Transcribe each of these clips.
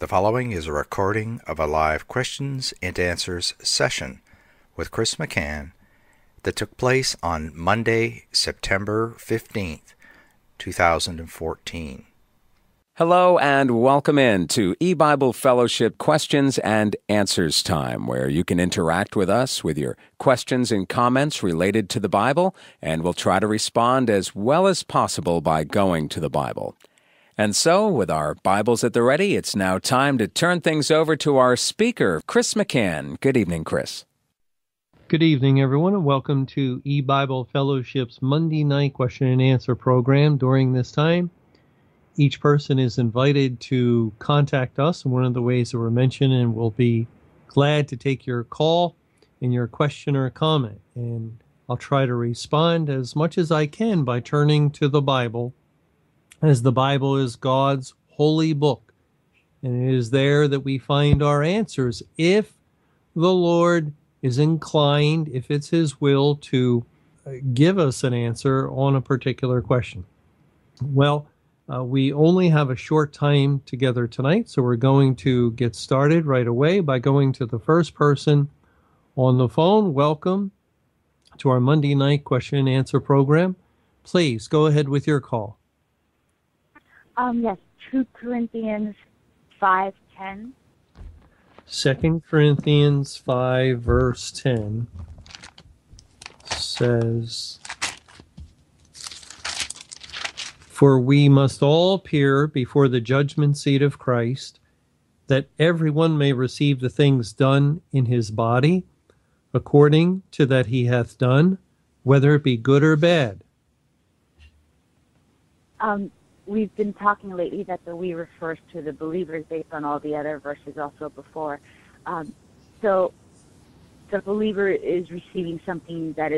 The following is a recording of a live questions and answers session with Chris McCann that took place on Monday, September 15th, 2014. Hello and welcome in to eBible Fellowship Questions and Answers Time, where you can interact with us with your questions and comments related to the Bible, and we'll try to respond as well as possible by going to the Bible. And so, with our Bibles at the ready, it's now time to turn things over to our speaker, Chris McCann. Good evening, Chris. Good evening, everyone, and welcome to eBible Fellowship's Monday night question and answer program. During this time, each person is invited to contact us in one of the ways that were mentioned, and we'll be glad to take your call and your question or comment. And I'll try to respond as much as I can by turning to the Bible, as the Bible is God's holy book, and it is there that we find our answers if the Lord is inclined, if it's His will, to give us an answer on a particular question. Well, we only have a short time together tonight, so we're going to get started right away by going to the first person on the phone. Welcome to our Monday night question and answer program. Please go ahead with your call. Yes, 2 Corinthians 5:10. 2 Corinthians 5, verse 10 says, "For we must all appear before the judgment seat of Christ, that everyone may receive the things done in his body, according to that he hath done, whether it be good or bad." We've been talking lately that the "we" refers to the believers based on all the other verses also before. So the believer is receiving something that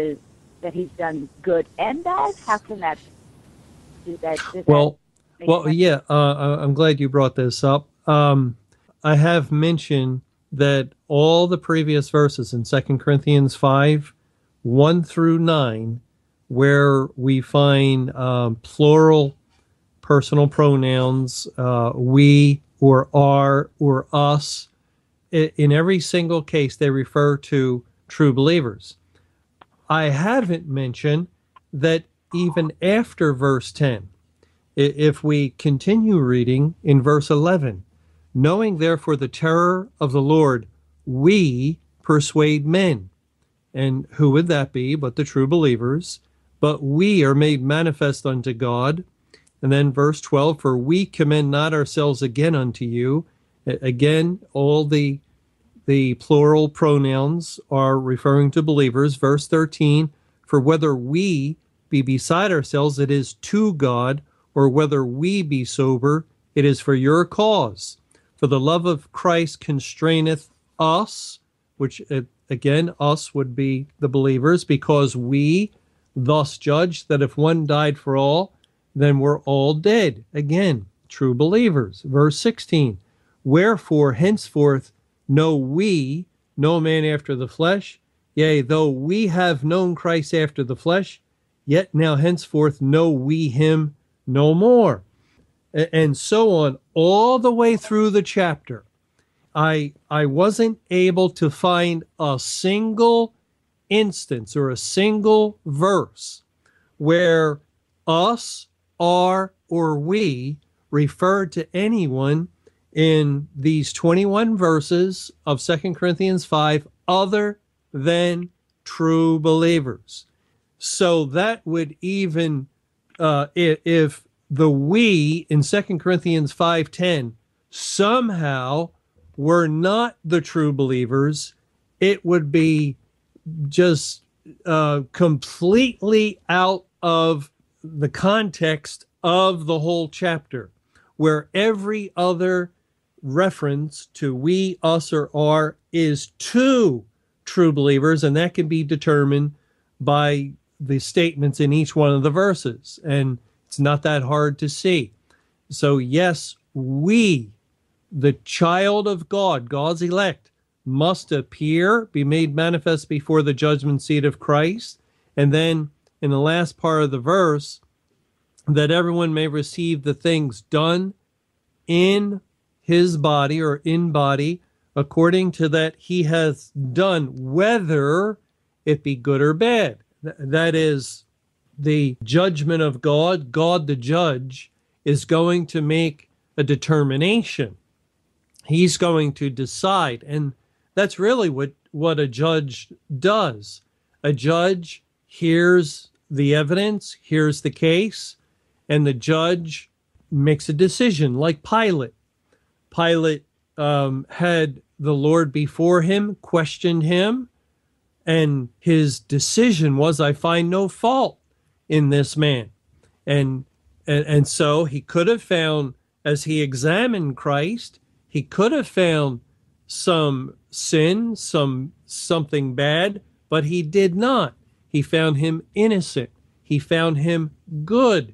he's done good and bad? How can that do that? Yeah, I'm glad you brought this up. I have mentioned that all the previous verses in 2 Corinthians 5, 1 through 9, where we find plural personal pronouns, we or our or us, in every single case they refer to true believers. I haven't mentioned that even after verse 10, if we continue reading in verse 11, "Knowing therefore the terror of the Lord, we persuade men." And who would that be but the true believers? "But we are made manifest unto God." And then verse 12, "For we commend not ourselves again unto you." Again, all the plural pronouns are referring to believers. Verse 13, "For whether we be beside ourselves, it is to God, or whether we be sober, it is for your cause. For the love of Christ constraineth us," which again, us would be the believers, "because we thus judge that if one died for all, then we're all dead." Again, true believers. Verse 16, "Wherefore henceforth know we no man after the flesh. Yea, though we have known Christ after the flesh, yet now henceforth know we him no more." And so on, all the way through the chapter. I wasn't able to find a single instance or a single verse where us, are, or we referred to anyone in these 21 verses of 2 Corinthians 5 other than true believers. So that would even, if the "we" in 2 Corinthians 5:10 somehow were not the true believers, it would be just completely out of the context of the whole chapter, where every other reference to we, us, or are is to true believers, and that can be determined by the statements in each one of the verses, and it's not that hard to see. So yes, we, the child of God, God's elect, must appear, be made manifest before the judgment seat of Christ, and then in the last part of the verse, that everyone may receive the things done in his body or in body, according to that he hath done, whether it be good or bad. That is the judgment of God. God the judge is going to make a determination. He's going to decide. And that's really what a judge does. A judge hears the evidence, hears the case, and the judge makes a decision, like Pilate. Pilate had the Lord before him, questioned him, and his decision was, I find no fault in this man. And so he could have found, as he examined Christ, he could have found some sin, something bad, but he did not. He found him innocent. He found him good,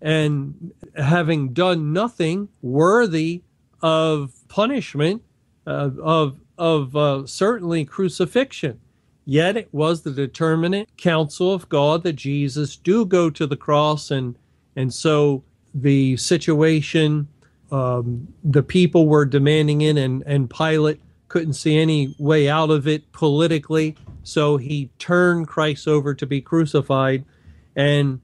and having done nothing worthy of punishment, certainly crucifixion. Yet it was the determinate counsel of God that Jesus do go to the cross, and so the situation, the people were demanding it, and Pilate couldn't see any way out of it politically, so he turned Christ over to be crucified. And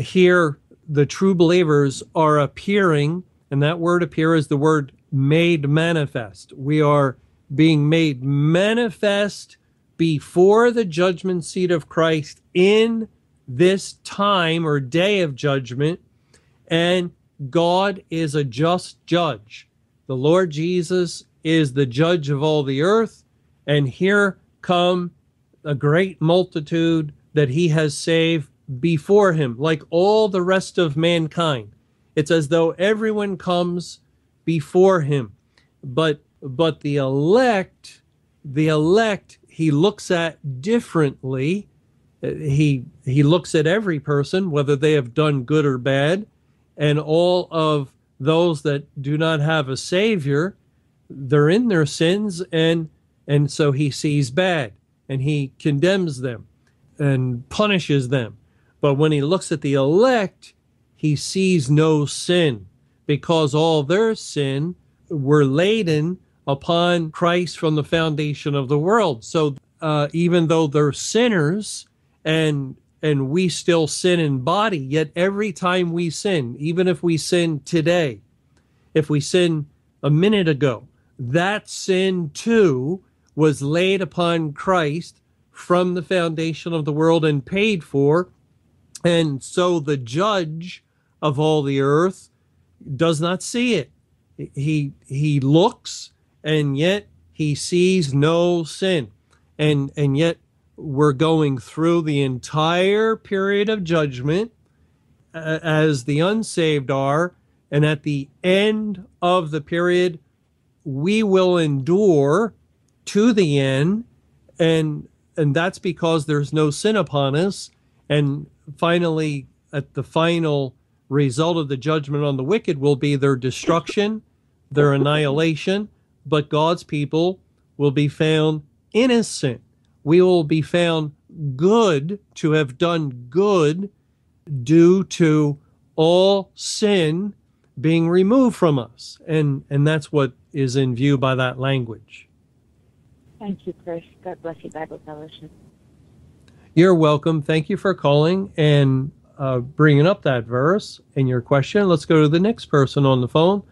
here the true believers are appearing, and that word appear is the word made manifest. We are being made manifest before the judgment seat of Christ in this time or day of judgment, and God is a just judge. The Lord Jesus is the judge of all the earth, and here come a great multitude that he has saved before him, like all the rest of mankind. It's as though everyone comes before him, but the elect he looks at differently. He looks at every person, whether they have done good or bad, and all of those that do not have a Savior, they're in their sins, and so he sees bad, and he condemns them and punishes them. But when he looks at the elect, he sees no sin, because all their sin were laden upon Christ from the foundation of the world. So even though they're sinners, and we still sin in body, yet every time we sin, even if we sin today, if we sin a minute ago, that sin too was laid upon Christ from the foundation of the world and paid for. And so the judge of all the earth does not see it. He looks, and yet he sees no sin. And yet we're going through the entire period of judgment as the unsaved are, and at the end of the period, we will endure to the end, and that's because there's no sin upon us. And finally, at the final result of the judgment on the wicked will be their destruction, their annihilation, but God's people will be found innocent. We will be found good, to have done good, due to all sin being removed from us. And that's what is in view by that language. Thank you, Chris. God bless you, Bible Fellowship. You're welcome. Thank you for calling and bringing up that verse and your question. Let's go to the next person on the phone.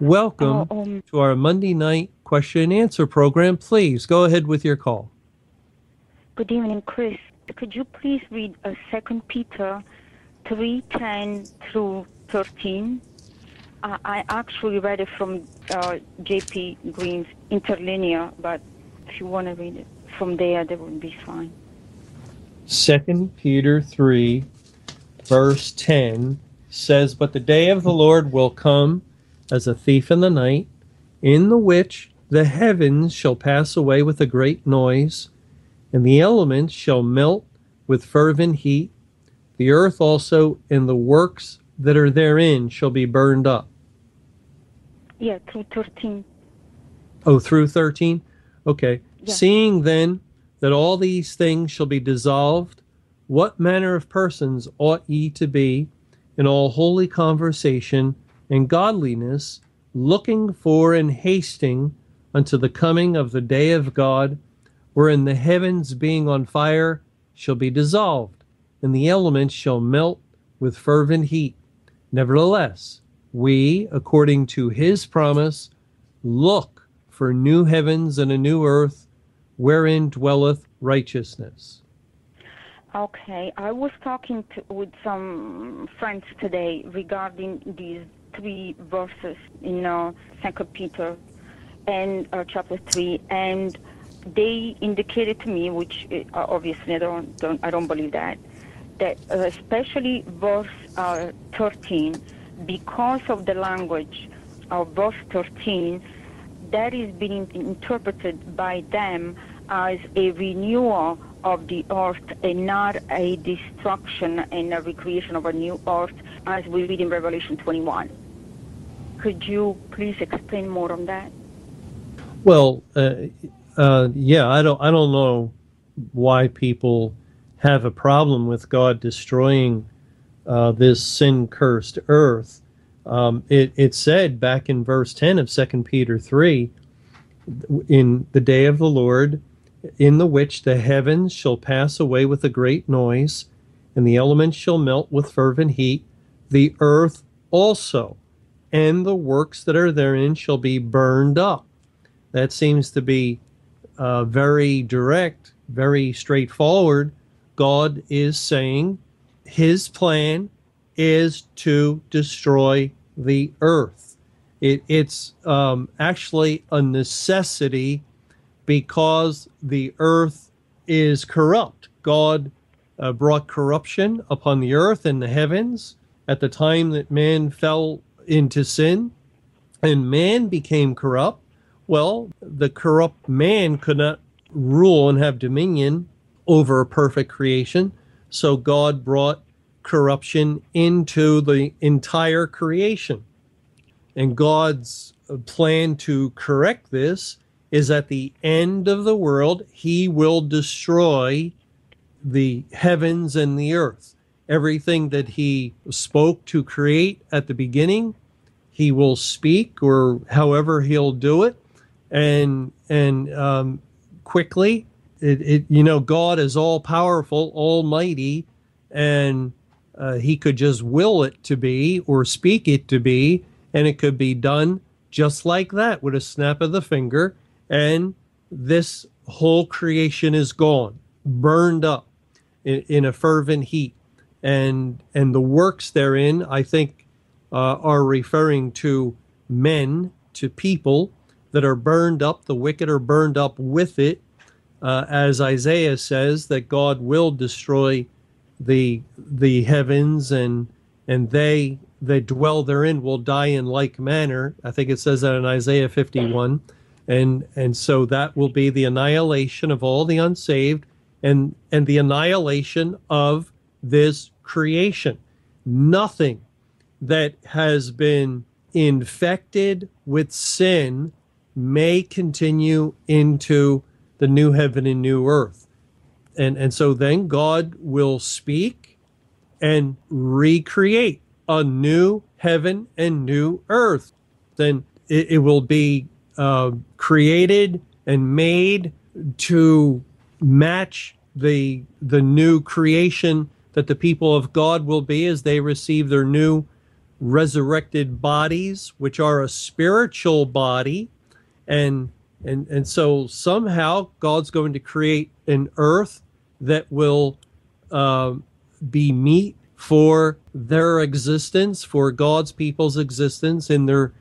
Welcome to our Monday night question and answer program. Please go ahead with your call. Good evening, Chris. Could you please read 2 Peter 3:10 through 13? I actually read it from J.P. Green's Interlinear, but if you want to read it from there, that would be fine. 2 Peter 3, verse 10 says, "But the day of the Lord will come as a thief in the night, in the which the heavens shall pass away with a great noise, and the elements shall melt with fervent heat. The earth also and the works that are therein shall be burned up." Yeah, through 13. Oh, through 13? Okay. Yeah. "Seeing then that all these things shall be dissolved, what manner of persons ought ye to be in all holy conversation and godliness, looking for and hasting unto the coming of the day of God, wherein the heavens being on fire shall be dissolved, and the elements shall melt with fervent heat. Nevertheless, we, according to his promise, look for new heavens and a new earth, wherein dwelleth righteousness. Okay, I was talking with some friends today regarding these three verses in 2 Peter and chapter 3, and they indicated to me, which obviously I don't believe that especially verse 13, because of the language of verse 13, that is being interpreted by them as a renewal of the earth and not a destruction and a recreation of a new earth, as we read in Revelation 21. Could you please explain more on that? Well, yeah, I don't know why people have a problem with God destroying this sin-cursed earth. It said back in verse 10 of 2 Peter 3, in the day of the Lord, in the which the heavens shall pass away with a great noise, and the elements shall melt with fervent heat, the earth also, and the works that are therein shall be burned up. That seems to be very direct, very straightforward. God is saying his plan is to destroy the earth. It's actually a necessity, because the earth is corrupt. God brought corruption upon the earth and the heavens at the time that man fell into sin, and man became corrupt. Well, the corrupt man could not rule and have dominion over a perfect creation, so God brought corruption into the entire creation. And God's plan to correct this is at the end of the world, he will destroy the heavens and the earth. Everything that he spoke to create at the beginning, he will speak, or however he'll do it, and quickly. God is all-powerful, almighty, and he could just will it to be or speak it to be, and it could be done just like that, with a snap of the finger. And this whole creation is gone, burned up in a fervent heat. And the works therein, I think, are referring to men, to people that are burned up. The wicked are burned up with it. As Isaiah says, that God will destroy the heavens, and they that dwell therein will die in like manner. I think it says that in Isaiah 51. And so that will be the annihilation of all the unsaved, and the annihilation of this creation. Nothing that has been infected with sin may continue into the new heaven and new earth. And so then God will speak and recreate a new heaven and new earth. Then it will be created and made to match the new creation that the people of God will be as they receive their new resurrected bodies, which are a spiritual body. And so somehow God's going to create an earth that will be meet for their existence, for God's people's existence in their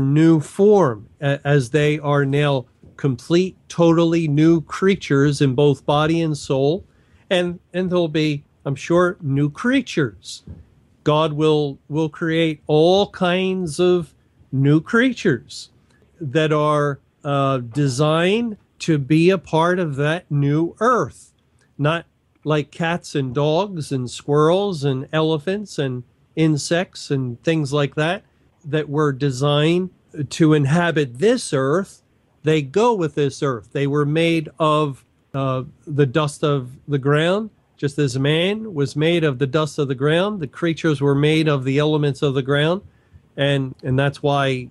new form, as they are now complete, totally new creatures in both body and soul. And there'll be, I'm sure, new creatures. God will create all kinds of new creatures that are designed to be a part of that new earth, not like cats and dogs and squirrels and elephants and insects and things like that, that were designed to inhabit this earth. They go with this earth. They were made of the dust of the ground, just as man was made of the dust of the ground. The creatures were made of the elements of the ground. And that's why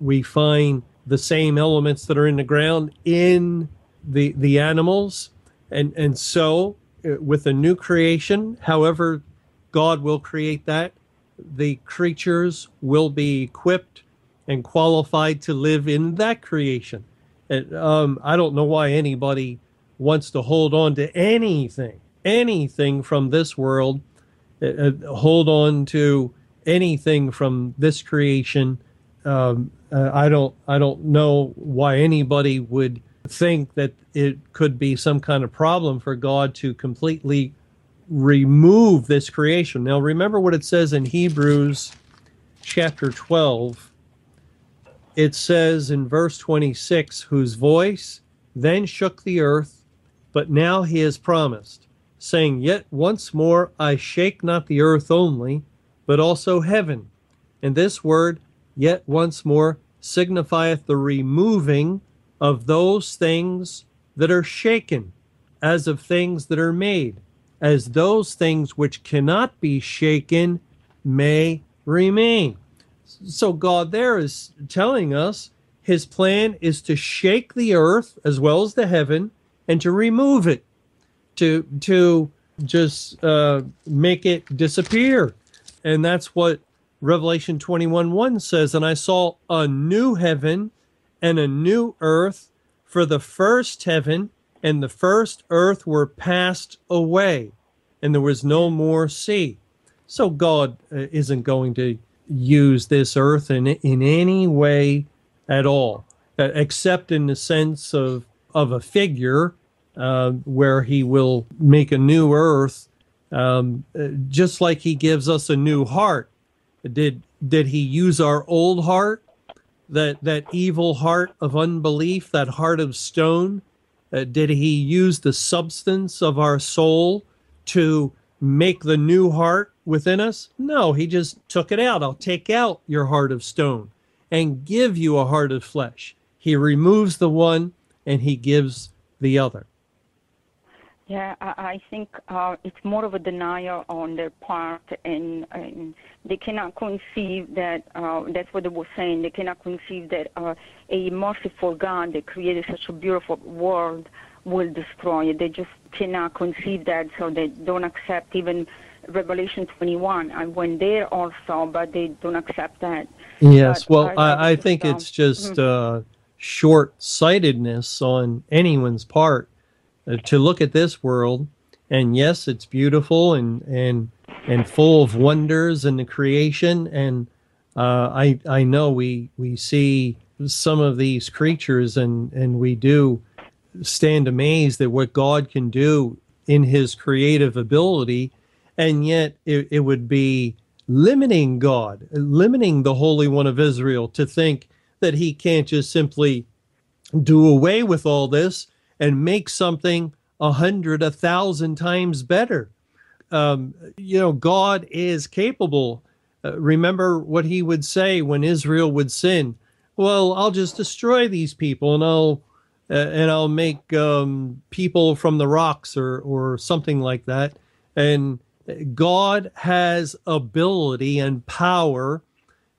we find the same elements that are in the ground in the animals. And so with a new creation, however God will create that, the creatures will be equipped and qualified to live in that creation. And, I don't know why anybody wants to hold on to anything from this world, hold on to anything from this creation. I don't know why anybody would think that it could be some kind of problem for God to completely remove this creation. Now, remember what it says in Hebrews chapter 12. It says in verse 26, whose voice then shook the earth, but now he has promised, saying, yet once more I shake not the earth only, but also heaven. And this word, yet once more, signifieth the removing of those things that are shaken, as of things that are made, as those things which cannot be shaken may remain. So God there is telling us his plan is to shake the earth as well as the heaven and to remove it, to just make it disappear. And that's what Revelation 21:1 says, and I saw a new heaven and a new earth, for the first heaven and the first earth were passed away, and there was no more sea. So God isn't going to use this earth in any way at all, except in the sense of a figure where he will make a new earth, just like he gives us a new heart. Did he use our old heart, that evil heart of unbelief, that heart of stone? Did he use the substance of our soul to make the new heart within us? No, he just took it out. I'll take out your heart of stone and give you a heart of flesh. He removes the one and he gives the other. Yeah, I think it's more of a denial on their part, and they cannot conceive that, that's what they were saying, they cannot conceive that a merciful God that created such a beautiful world will destroy it. They just cannot conceive that, so they don't accept even Revelation 21. I went there also, but they don't accept that. Yes, but I think it's just short-sightedness on anyone's part. To look at this world, and yes, it's beautiful and full of wonders and the creation, and I know we see some of these creatures and we do stand amazed at what God can do in his creative ability, and yet it would be limiting God, limiting the Holy One of Israel, to think that he can't just simply do away with all this and make something 100, 1,000 times better. You know, God is capable. Remember what he would say when Israel would sin. Well, I'll just destroy these people, and I'll make people from the rocks or something like that. And God has ability and power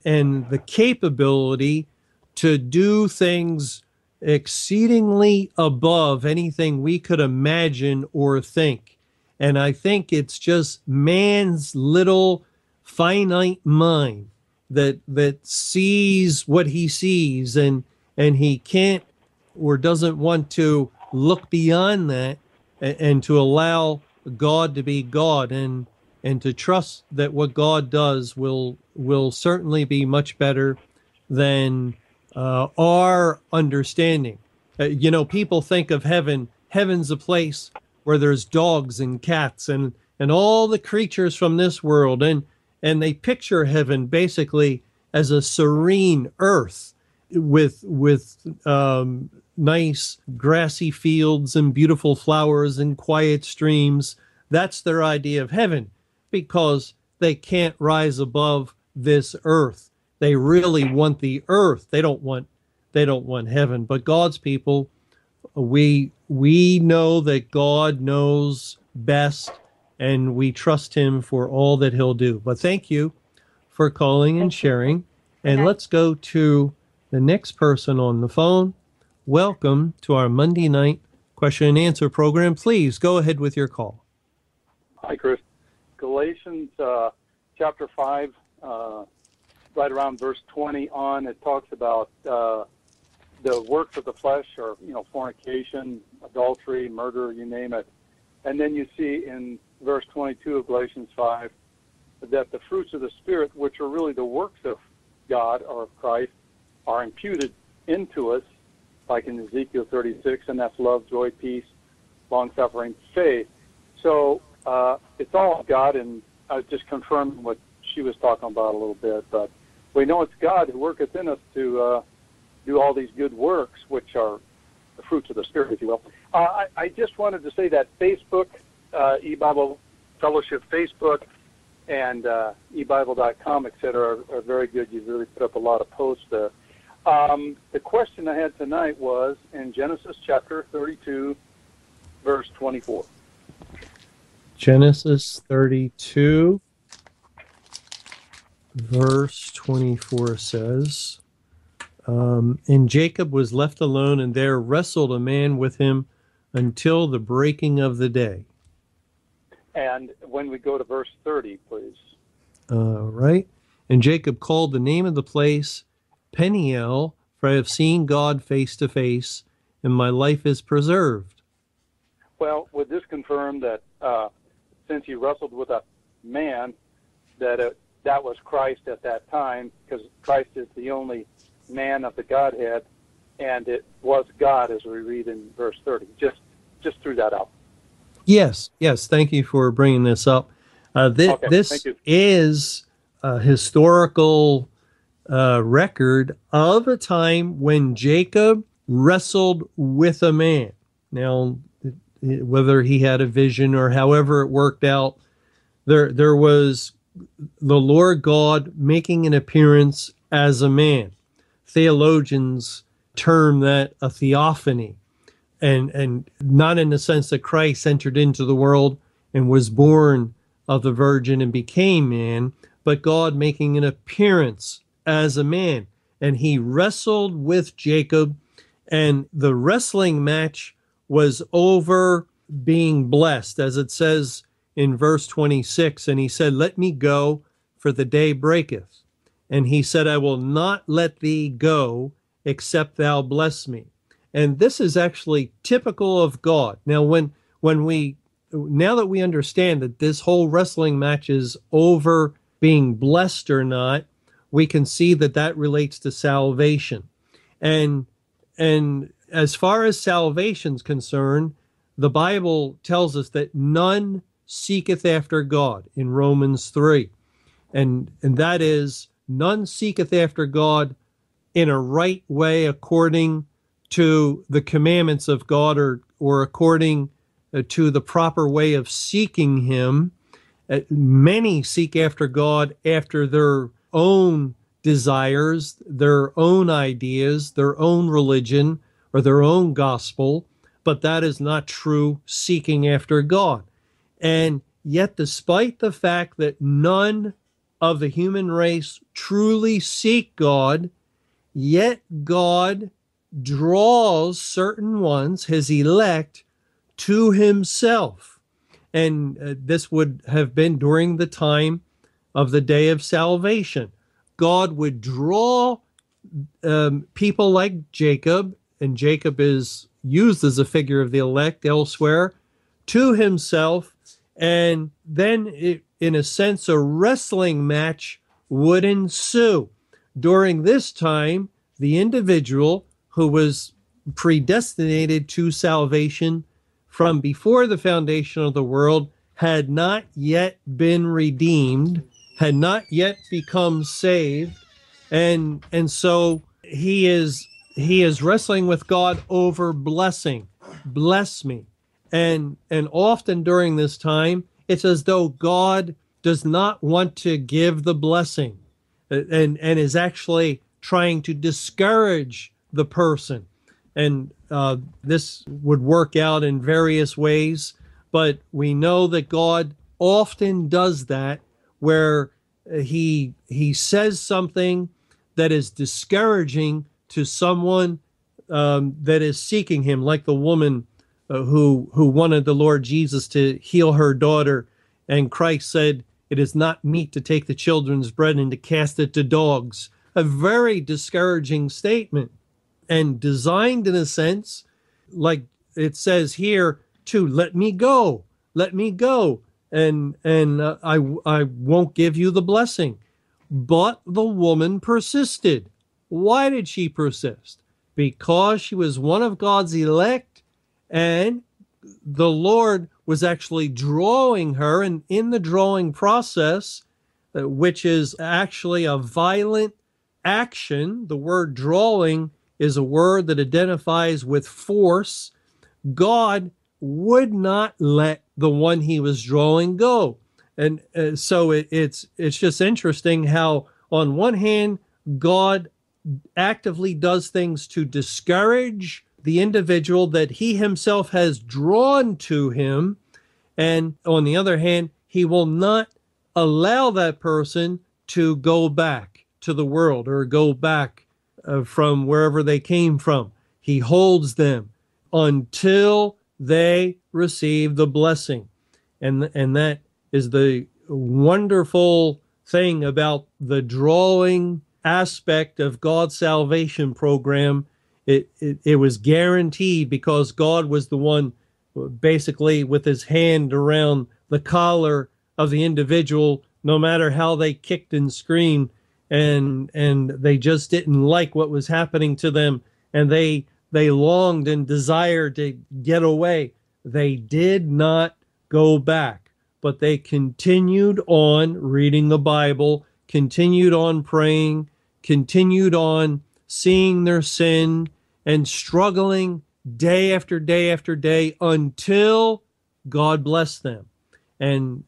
and the capability to do things exceedingly above anything we could imagine or think. And I think it's just man's little finite mind that sees what he sees, and he can't or doesn't want to look beyond that and to allow God to be God, and to trust that what God does will certainly be much better than our understanding. You know, people think of heaven. Heaven's a place where there's dogs and cats and all the creatures from this world, and they picture heaven basically as a serene earth with nice grassy fields and beautiful flowers and quiet streams. That's their idea of heaven, because they can't rise above this earth. They really want the earth. They don't want heaven. But God's people, we know that God knows best, and we trust him for all that he'll do. But thank you for calling and sharing. And let's go to the next person on the phone. Welcome to our Monday night question and answer program. Please go ahead with your call. Hi, Chris. Galatians chapter 5, right around verse 20 on, it talks about the works of the flesh, or, you know, fornication, adultery, murder, you name it. And then you see in verse 22 of Galatians 5 that the fruits of the Spirit, which are really the works of God or of Christ, are imputed into us, like in Ezekiel 36, and that's love, joy, peace, long-suffering, faith. So it's all God, and I was just confirming what she was talking about a little bit, but we know it's God who worketh in us to do all these good works, which are the fruits of the Spirit, if you will. I just wanted to say that Facebook, eBible Fellowship Facebook, and eBible.com, etc., are very good. You've really put up a lot of posts there. The question I had tonight was in Genesis chapter 32, verse 24. Genesis 32, verse 24 says, And Jacob was left alone, and there wrestled a man with him until the breaking of the day. And when we go to verse 30, please. All right. And Jacob called the name of the place Peniel, for I have seen God face to face, and my life is preserved. Well, would this confirm that since he wrestled with a man, that that was Christ at that time, because Christ is the only man of the Godhead, and it was God, as we read in verse 30. Just threw that out. Yes, yes. Thank you for bringing this up. This is a historical record of a time when Jacob wrestled with a man. Now, whether he had a vision or however it worked out, there was the Lord God making an appearance as a man. Theologians term that a theophany. And not in the sense that Christ entered into the world and was born of the Virgin and became man, but God making an appearance as a man. And he wrestled with Jacob, and the wrestling match was over being blessed, as it says in verse 26. And he said, let me go, for the day breaketh. And he said, I will not let thee go, except thou bless me. And this is actually typical of God. Now, now that we understand that this whole wrestling match is over being blessed or not, we can see that that relates to salvation. And as far as salvation's concerned, the Bible tells us that none seeketh after God in Romans 3. And that is, none seeketh after God in a right way according to the commandments of God, or according to the proper way of seeking him. Many seek after God after their own desires, their own ideas, their own religion, or their own gospel, but that is not true seeking after God. And yet, despite the fact that none of the human race truly seek God, yet God draws certain ones, his elect, to himself. And this would have been during the time of the day of salvation. God would draw people like Jacob, and Jacob is used as a figure of the elect elsewhere, to himself. And then, in a sense, a wrestling match would ensue. During this time, the individual who was predestinated to salvation from before the foundation of the world had not yet been redeemed, had not yet become saved, and so he is wrestling with God over blessing. Bless me. And often during this time, it's as though God does not want to give the blessing, and is actually trying to discourage the person. And this would work out in various ways, but we know that God often does that, where he says something that is discouraging to someone that is seeking him, like the woman who wanted the Lord Jesus to heal her daughter, and Christ said, "It is not meet to take the children's bread and to cast it to dogs." A very discouraging statement, and designed in a sense, like it says here, to let me go, and I won't give you the blessing. But the woman persisted. Why did she persist? Because she was one of God's elect, and the Lord was actually drawing her, and in the drawing process, which is actually a violent action, the word drawing is a word that identifies with force, God would not let the one he was drawing go. And so it's just interesting how on one hand, God actively does things to discourage the individual that he himself has drawn to him. And on the other hand, he will not allow that person to go back to the world or go back from wherever they came from. He holds them until they receive the blessing. And that is the wonderful thing about the drawing aspect of God's salvation program. It was guaranteed because God was the one basically with his hand around the collar of the individual, no matter how they kicked and screamed, and they just didn't like what was happening to them, and they longed and desired to get away. They did not go back, but they continued on reading the Bible, continued on praying, continued on seeing their sin, and struggling day after day after day until God blessed them and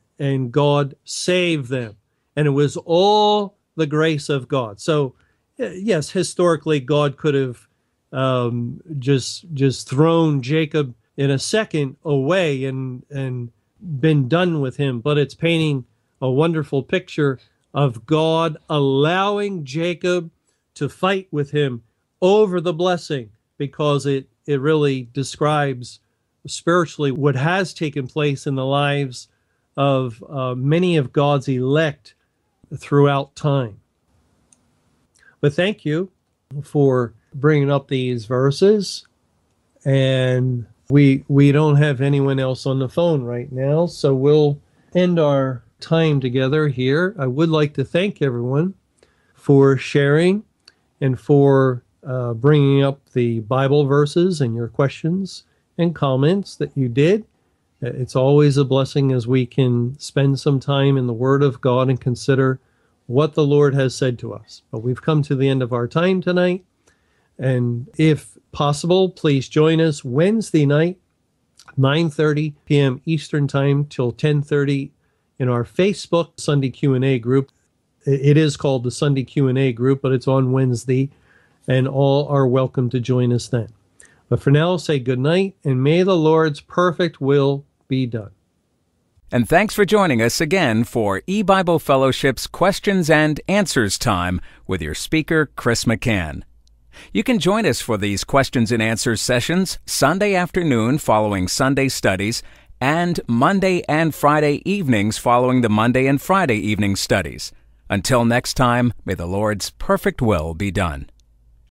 God saved them. And it was all the grace of God. So, yes, historically, God could have just thrown Jacob in a second away and been done with him. But it's painting a wonderful picture of God allowing Jacob to fight with him over the blessing, because it really describes spiritually what has taken place in the lives of many of God's elect throughout time. But thank you for bringing up these verses. And we don't have anyone else on the phone right now, so we'll end our time together here. I would like to thank everyone for sharing and for bringing up the Bible verses and your questions and comments that you did. It's always a blessing as we can spend some time in the Word of God and consider what the Lord has said to us. But we've come to the end of our time tonight. And if possible, please join us Wednesday night, 9:30 p.m. Eastern Time till 10:30 in our Facebook Sunday Q&A group. It is called the Sunday Q&A group, but it's on Wednesday, and all are welcome to join us then. But for now, say good night, and may the Lord's perfect will be done. And thanks for joining us again for eBible Fellowship's Questions and Answers Time with your speaker, Chris McCann. You can join us for these questions and answers sessions Sunday afternoon following Sunday studies, and Monday and Friday evenings following the Monday and Friday evening studies. Until next time, may the Lord's perfect will be done.